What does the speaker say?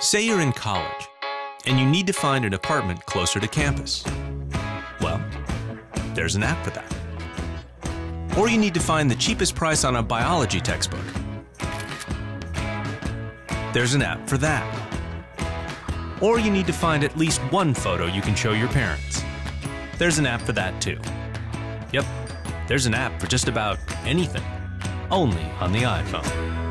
Say you're in college and you need to find an apartment closer to campus. Well, there's an app for that. Or you need to find the cheapest price on a biology textbook. There's an app for that. Or you need to find at least one photo you can show your parents. There's an app for that too. Yep, there's an app for just about anything, only on the iPhone.